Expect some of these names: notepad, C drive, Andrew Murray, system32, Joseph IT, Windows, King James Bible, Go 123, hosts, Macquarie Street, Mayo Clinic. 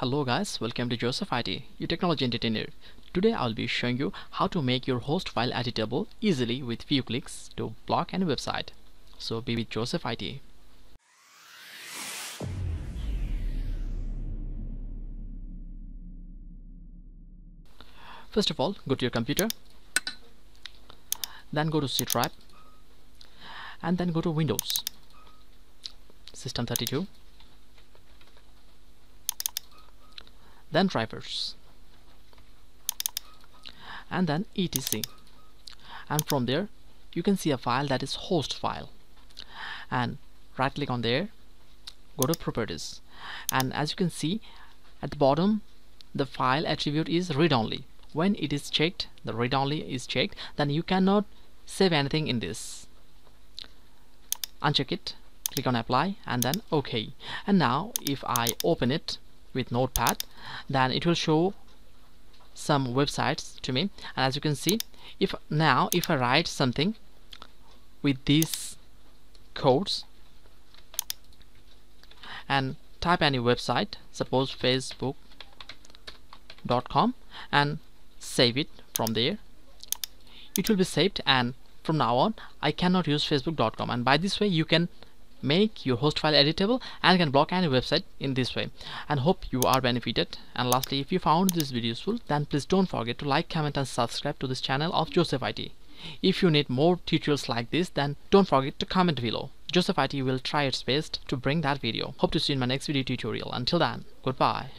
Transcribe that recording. Hello guys, welcome to Joseph IT, your technology entertainer. Today I'll be showing you how to make your host file editable easily with few clicks to blog and website. So be with Joseph IT. First of all, go to your computer, then go to C drive, and then go to Windows, System32. Then drivers, and then etc, and from there you can see a file that is host file, and right click on there, go to properties, and as you can see at the bottom the file attribute is read-only. When it is checked, the read-only is checked, then you cannot save anything in this. Uncheck it, click on apply, and then OK. And now if I open it with notepad, then it will show some websites to me, and as you can see, if I write something with these codes and type any website, suppose facebook.com, and save it from there, it will be saved, and from now on I cannot use facebook.com. and by this way you can make your host file editable and can block any website in this way. And hope you are benefited. And lastly, if you found this video useful, then please don't forget to like, comment and subscribe to this channel of Joseph IT. If you need more tutorials like this, then don't forget to comment below. Joseph IT will try its best to bring that video. Hope to see you in my next video tutorial. Until then, goodbye.